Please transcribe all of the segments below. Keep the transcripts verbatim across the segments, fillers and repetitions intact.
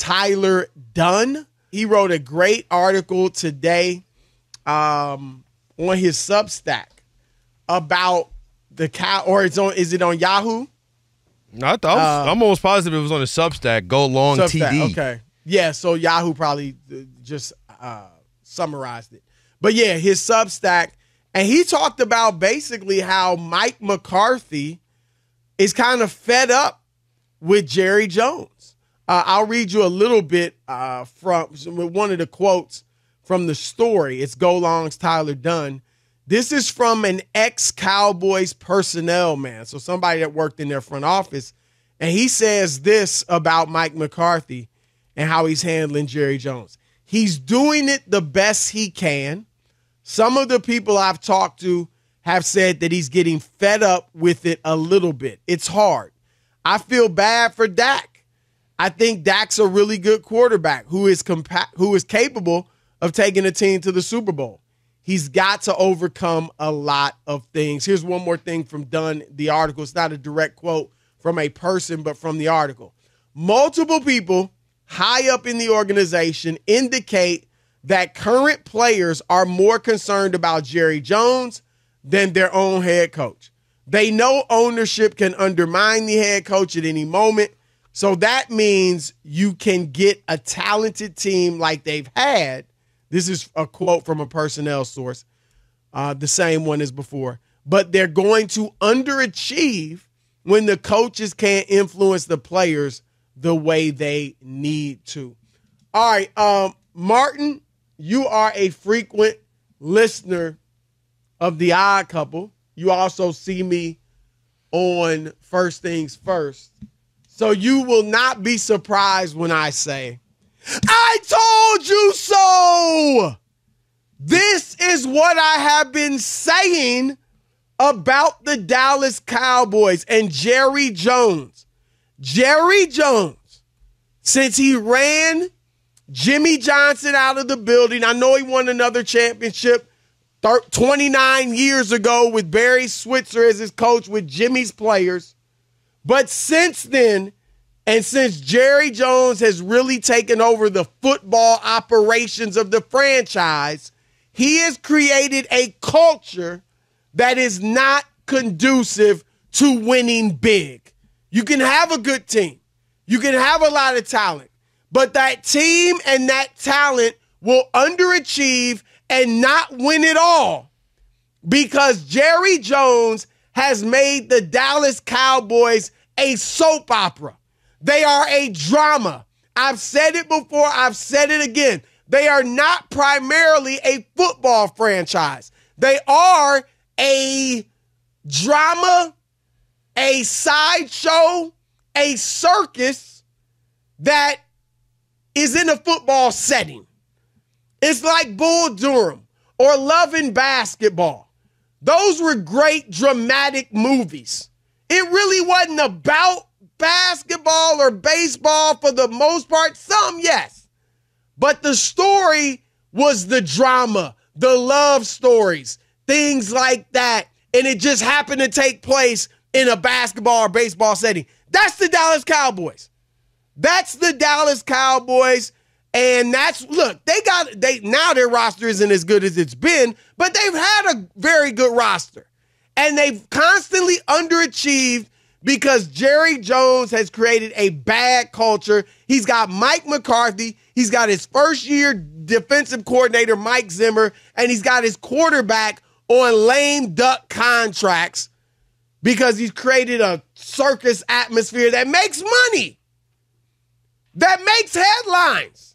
Tyler Dunn. He wrote a great article today um, on his Substack about the cow, or it's on, is it on Yahoo? No, I thought uh, I'm almost positive it was on the Substack. Go Long Substack, T V. Okay, yeah. So Yahoo probably just uh, summarized it, but yeah, his Substack, and he talked about basically how Mike McCarthy is kind of fed up with Jerry Jones. Uh, I'll read you a little bit uh, from one of the quotes from the story. It's Go Long's Tyler Dunn. This is from an ex-Cowboys personnel man, so somebody that worked in their front office, and he says this about Mike McCarthy and how he's handling Jerry Jones. He's doing it the best he can. Some of the people I've talked to have said that he's getting fed up with it a little bit. It's hard. I feel bad for Dak. I think Dak's a really good quarterback who is compa- who is capable of taking a team to the Super Bowl. He's got to overcome a lot of things. Here's one more thing from Dunn, the article. It's not a direct quote from a person, but from the article. Multiple people high up in the organization indicate that current players are more concerned about Jerry Jones than their own head coach. They know ownership can undermine the head coach at any moment. So that means you can get a talented team like they've had. This is a quote from a personnel source, uh, the same one as before. But they're going to underachieve when the coaches can't influence the players the way they need to. All right, um, Martin, you are a frequent listener of The Odd Couple. You also see me on First Things First. So you will not be surprised when I say, I told you so. This is what I have been saying about the Dallas Cowboys and Jerry Jones. Jerry Jones, since he ran Jimmy Johnson out of the building, I know he won another championship twenty-nine years ago with Barry Switzer as his coach with Jimmy's players. But since then, and since Jerry Jones has really taken over the football operations of the franchise, he has created a culture that is not conducive to winning big. You can have a good team. You can have a lot of talent. But that team and that talent will underachieve and not win it all because Jerry Jones has made the Dallas Cowboys a soap opera. They are a drama. I've said it before. I've said it again. They are not primarily a football franchise. They are a drama, a sideshow, a circus that is in a football setting. It's like Bull Durham or Love and Basketball. Those were great dramatic movies. It really wasn't about basketball or baseball for the most part. Some, yes. But the story was the drama, the love stories, things like that. And it just happened to take place in a basketball or baseball setting. That's the Dallas Cowboys. That's the Dallas Cowboys. And that's, look, they got, they now their roster isn't as good as it's been, but they've had a very good roster. And they've constantly underachieved because Jerry Jones has created a bad culture. He's got Mike McCarthy. He's got his first-year defensive coordinator, Mike Zimmer, and he's got his quarterback on lame duck contracts because he's created a circus atmosphere that makes money, that makes headlines,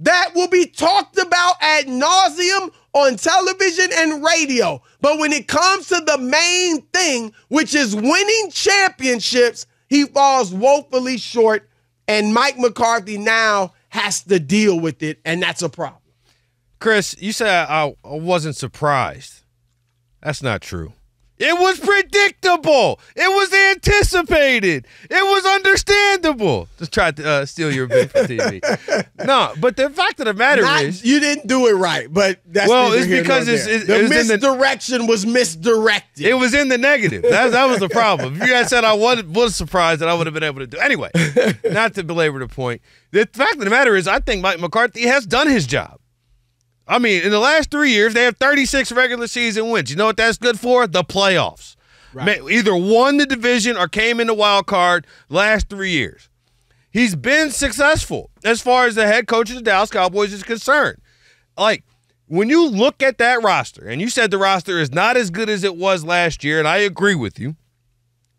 that will be talked about ad nauseum on television and radio. But when it comes to the main thing, which is winning championships, he falls woefully short, and Mike McCarthy now has to deal with it, and that's a problem. Chris, you said I, I wasn't surprised. That's not true. It was predictable. It was anticipated. It was understandable. Just tried to uh, steal your bit from T V. No, but the fact of the matter Not, is. You didn't do it right, but that's well, it's because it's, it, the it was misdirection in the, was misdirected. It was in the negative. That, that was the problem. If you guys said I was, was surprised that I would have been able to do it. Anyway, not to belabor the point. The fact of the matter is I think Mike McCarthy has done his job. I mean, in the last three years, they have thirty-six regular season wins. You know what that's good for? The playoffs. Right. Either won the division or came in the wild card last three years. He's been successful as far as the head coach of the Dallas Cowboys is concerned. Like, when you look at that roster, and you said the roster is not as good as it was last year, and I agree with you,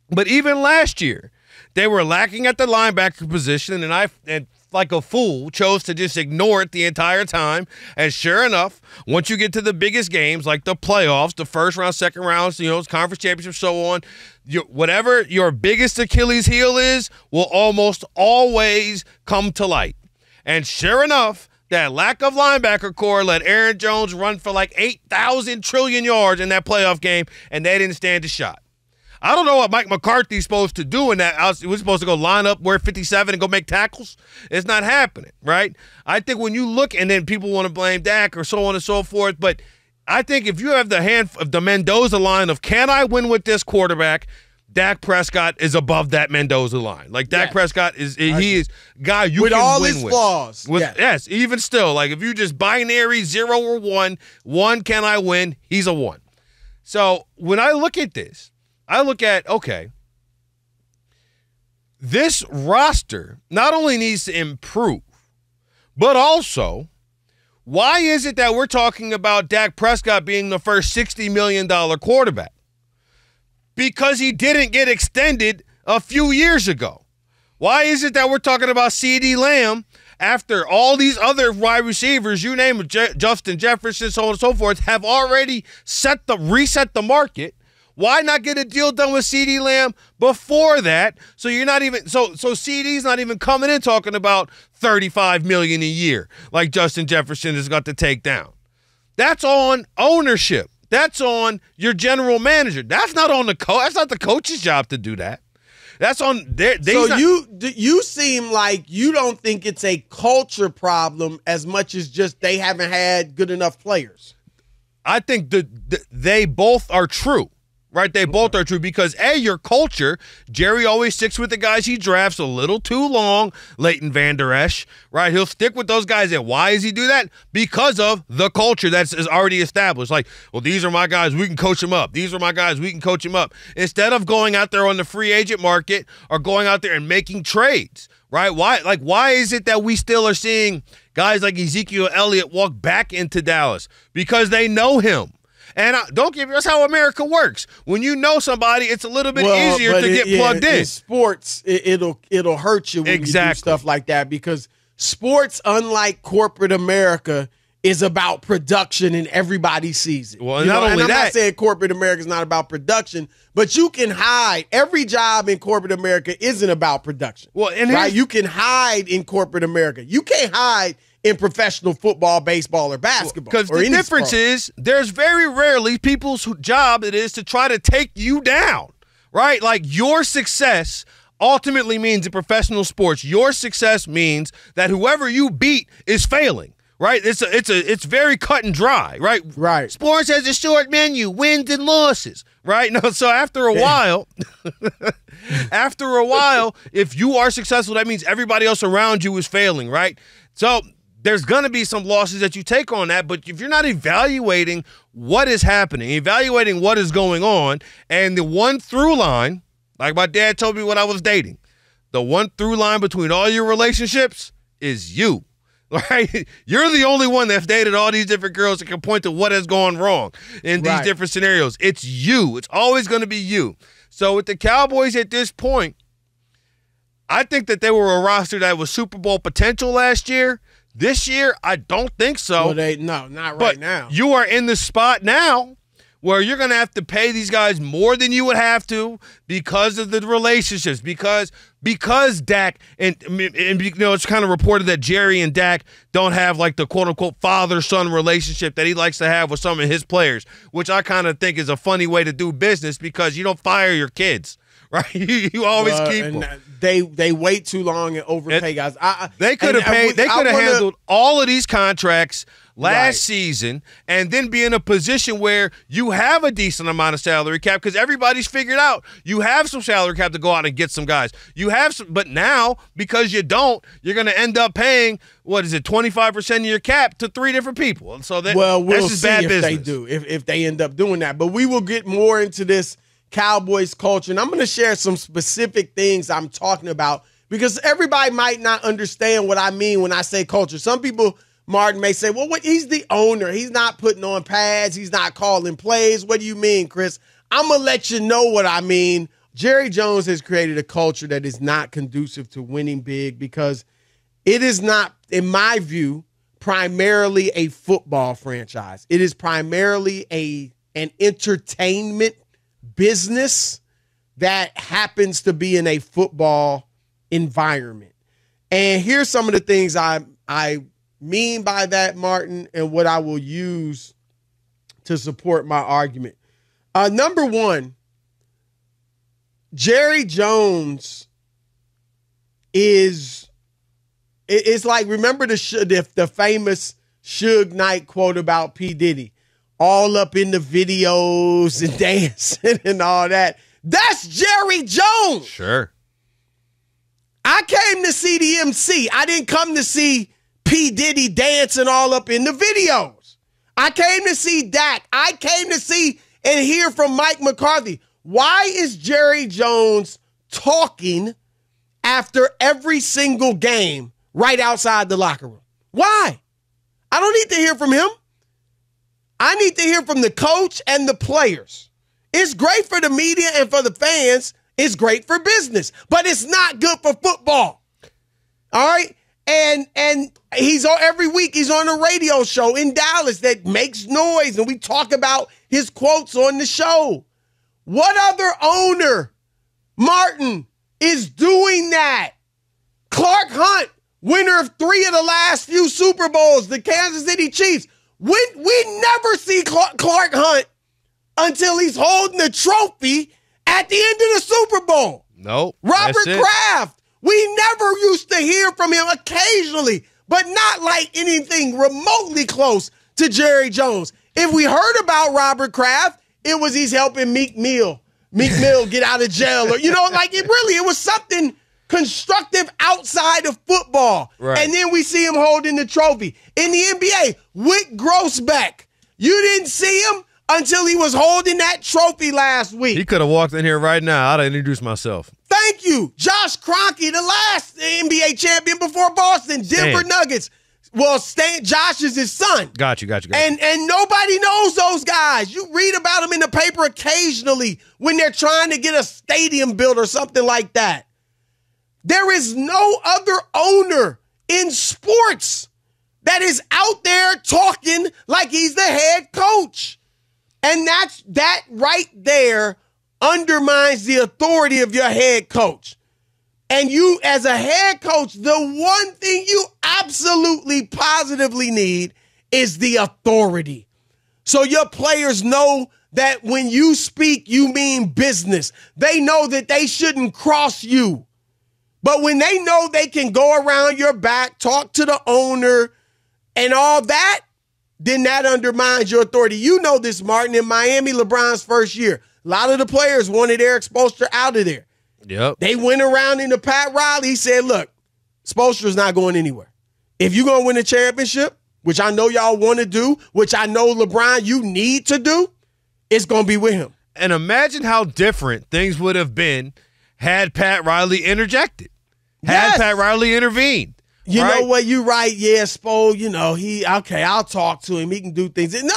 but even last year, they were lacking at the linebacker position, and I and. like a fool, chose to just ignore it the entire time. And sure enough, once you get to the biggest games, like the playoffs, the first round, second rounds, you know, conference championships, so on, your, whatever your biggest Achilles heel is will almost always come to light. And sure enough, that lack of linebacker core let Aaron Jones run for like eight thousand trillion yards in that playoff game, and they didn't stand a shot. I don't know what Mike McCarthy's supposed to do in that. We're supposed to go line up, wear fifty-seven, and go make tackles? It's not happening, right? I think when you look, and then people want to blame Dak or so on and so forth, but I think if you have the hand of the Mendoza line of can I win with this quarterback, Dak Prescott is above that Mendoza line. Like, Dak yes. Prescott is, he okay. is guy you with can all win his with. Flaws. With all his flaws. Yes, even still. Like, if you just binary zero or one, one can I win, he's a one. So when I look at this, I look at, okay, this roster not only needs to improve, but also, why is it that we're talking about Dak Prescott being the first sixty million dollar quarterback? Because he didn't get extended a few years ago. Why is it that we're talking about CeeDee Lamb after all these other wide receivers, you name it, Je- Justin Jefferson, so on and so forth, have already set the reset the market? Why not get a deal done with CeeDee Lamb before that? So you're not even so so CeeDee's not even coming in talking about thirty-five million dollars a year like Justin Jefferson has got to take down. That's on ownership. That's on your general manager. That's not on the coach. That's not the coach's job to do that. That's on their. So not- you you seem like you don't think it's a culture problem as much as just they haven't had good enough players. I think the, the they both are true. Right, they both are true because, A, your culture, Jerry always sticks with the guys he drafts a little too long, Leighton Van Der Esch, right? He'll stick with those guys, and why does he do that? Because of the culture that's is already established. Like, well, these are my guys, we can coach them up. These are my guys, we can coach them up. Instead of going out there on the free agent market or going out there and making trades, right? Why, like, why is it that we still are seeing guys like Ezekiel Elliott walk back into Dallas? Because they know him. And I, don't give you, that's how America works. When you know somebody, it's a little bit well, easier to it, get plugged yeah, in. In sports, it, it'll it'll hurt you when exactly. you do stuff like that because sports, unlike corporate America, is about production and everybody sees it. Well, and not know? only and I'm that. I'm not saying corporate America is not about production, but you can hide. Every job in corporate America isn't about production. Well, and right? You can hide in corporate America. You can't hide in professional football, baseball, or basketball. Because the difference sport. is there's very rarely people's job it is to try to take you down, right? Like your success ultimately means in professional sports, your success means that whoever you beat is failing, right? It's a, it's a, it's very cut and dry, right? Right. Sports has a short menu, wins and losses, right? No, so after a while, after a while, if you are successful, that means everybody else around you is failing, right? So there's going to be some losses that you take on that, but if you're not evaluating what is happening, evaluating what is going on, and the one through line, like my dad told me when I was dating, the one through line between all your relationships is you, right? You're the only one that's dated all these different girls that can point to what has gone wrong in these right. different scenarios. It's you. It's always going to be you. So with the Cowboys at this point, I think that they were a roster that was Super Bowl potential last year. This year, I don't think so. Well, they, no, not right but now. You are in the spot now where you're going to have to pay these guys more than you would have to because of the relationships, because because Dak and, and you know, it's kind of reported that Jerry and Dak don't have like the quote-unquote father-son relationship that he likes to have with some of his players, which I kind of think is a funny way to do business because you don't fire your kids. Right, you, you always uh, keep them. They they wait too long and overpay and guys. I, they could have paid. They could have handled all of these contracts last right. season, and then be in a position where you have a decent amount of salary cap because everybody's figured out you have some salary cap to go out and get some guys. You have some, but now because you don't, you're going to end up paying what is it, twenty-five percent of your cap to three different people. And so that well, we'll that's see bad if business. They do if if they end up doing that. But we will get more into this Cowboys culture, and I'm going to share some specific things I'm talking about because everybody might not understand what I mean when I say culture. Some people, Martin, may say, well, what, he's the owner. He's not putting on pads. He's not calling plays. What do you mean, Chris? I'm going to let you know what I mean. Jerry Jones has created a culture that is not conducive to winning big because it is not, in my view, primarily a football franchise. It is primarily a an entertainment business that happens to be in a football environment. And here's some of the things I I mean by that, Martin, and what I will use to support my argument. Uh, number one, Jerry Jones is it, it's like, remember the, the, the famous Suge Knight quote about P. Diddy? All up in the videos and dancing and all that. That's Jerry Jones. Sure. I came to see the M C. I didn't come to see P. Diddy dancing all up in the videos. I came to see Dak. I came to see and hear from Mike McCarthy. Why is Jerry Jones talking after every single game right outside the locker room? Why? I don't need to hear from him. I need to hear from the coach and the players. It's great for the media and for the fans. It's great for business, but it's not good for football. All right? And and he's on every week he's on a radio show in Dallas that makes noise, and we talk about his quotes on the show. What other owner, Martin, is doing that? Clark Hunt, winner of three of the last few Super Bowls, the Kansas City Chiefs. We, we never see Clark, Clark Hunt until he's holding the trophy at the end of the Super Bowl. Nope. Robert Kraft, we never used to hear from him occasionally, but not like anything remotely close to Jerry Jones. If we heard about Robert Kraft, it was he's helping Meek Mill, Meek Mill get out of jail. Or, you know, like it really, it was something constructive outside of football. Right. And then we see him holding the trophy. In the N B A, Wick Grossbeck, you didn't see him until he was holding that trophy last week. He could have walked in here right now. I'd have introduced myself. Thank you. Josh Kroenke, the last N B A champion before Boston, Denver Stan. Nuggets. Well, Stan, Josh is his son. Got you, got you, got you. And, and nobody knows those guys. You read about them in the paper occasionally when they're trying to get a stadium built or something like that. There is no other owner in sports that is out there talking like he's the head coach. And that's, that right there undermines the authority of your head coach. And you, as a head coach, the one thing you absolutely positively need is the authority. So your players know that when you speak, you mean business. They know that they shouldn't cross you. But when they know they can go around your back, talk to the owner, and all that, then that undermines your authority. You know this, Martin, in Miami, LeBron's first year. A lot of the players wanted Eric Spoelstra out of there. Yep. They went around into Pat Riley. He said, look, Spoelstra's not going anywhere. If you're going to win a championship, which I know y'all want to do, which I know, LeBron, you need to do, it's going to be with him. And imagine how different things would have been had Pat Riley interjected. Had yes. Pat Riley intervened. You right? know what? You're right. Yeah, Spo, you know, he, okay, I'll talk to him. He can do things. No,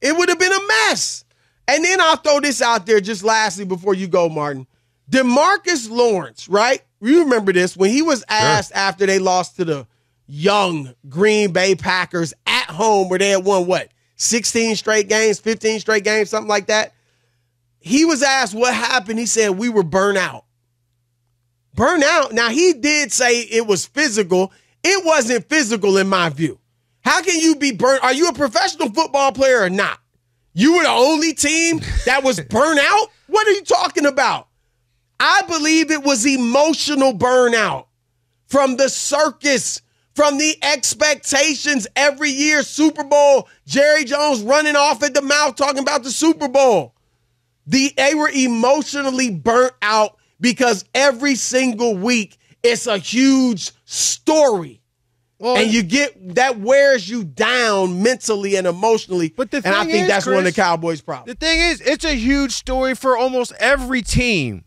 it would have been a mess. And then I'll throw this out there just lastly before you go, Martin. DeMarcus Lawrence, right? You remember this. When he was asked sure. after they lost to the young Green Bay Packers at home where they had won, what, sixteen straight games, fifteen straight games, something like that. He was asked what happened. He said, we were burnt out. Burnt out. Now, he did say it was physical. It wasn't physical in my view. How can you be burnt? Are you a professional football player or not? You were the only team that was burnt out? What are you talking about? I believe it was emotional burnout from the circus, from the expectations every year, Super Bowl, Jerry Jones running off at the mouth talking about the Super Bowl. The, they were emotionally burnt out because every single week it's a huge story. Well, and you get that wears you down mentally and emotionally. But the thing and I think is, that's Chris, one of the Cowboys' problems. The thing is, it's a huge story for almost every team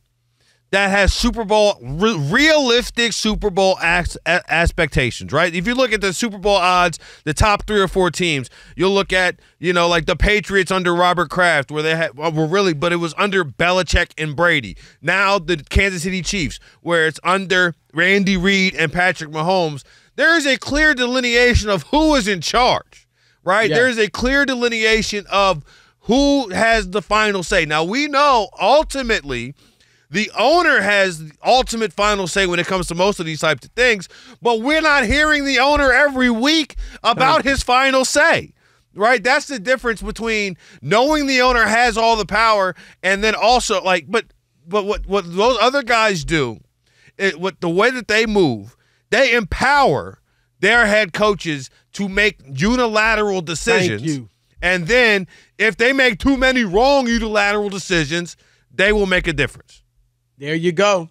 that has Super Bowl, re realistic Super Bowl as expectations, right? If you look at the Super Bowl odds, the top three or four teams, you'll look at, you know, like the Patriots under Robert Kraft, where they had, well, were really, but it was under Belichick and Brady. Now the Kansas City Chiefs, where it's under Randy Reid and Patrick Mahomes. There is a clear delineation of who is in charge, right? Yeah. There is a clear delineation of who has the final say. Now, we know ultimately the owner has the ultimate final say when it comes to most of these types of things, but we're not hearing the owner every week about his final say, right? That's the difference between knowing the owner has all the power and then also like, but but what, what those other guys do, it, what the way that they move, they empower their head coaches to make unilateral decisions. Thank you. And then if they make too many wrong unilateral decisions, they will make a difference. There you go.